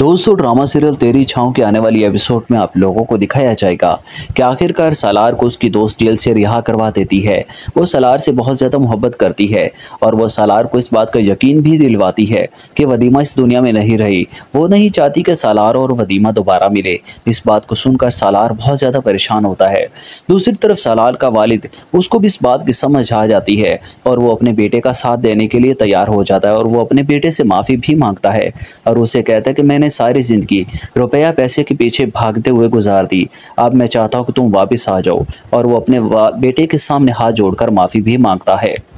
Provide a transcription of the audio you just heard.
दोस्तों, drama serial तेरी छाँव के आने वाली एपिसोड में आप लोगों को दिखाया जाएगा कि आखिरकार सालार को उसकी दोस्त जेल से रिहा करवा देती है। वो सालार से बहुत ज़्यादा मोहब्बत करती है और वो सालार को इस बात का यकीन भी दिलवाती है कि वदीमा इस दुनिया में नहीं रही। वो नहीं चाहती कि सालार और वदीमा दोबारा मिले। इस बात को सुनकर सालार बहुत ज़्यादा परेशान होता है। दूसरी तरफ सालार का वालिद, उसको भी इस बात की समझ आ जाती है और वो अपने बेटे का साथ देने के लिए तैयार हो जाता है और वो अपने बेटे से माफ़ी भी मांगता है और उसे कहता है कि मैंने सारी ज़िंदगी रुपया पैसे के पीछे भागते हुए गुजार दी, अब मैं चाहता हूँ कि तुम वापस आ जाओ। और वो अपने बेटे के सामने हाथ जोड़कर माफ़ी भी मांगता है।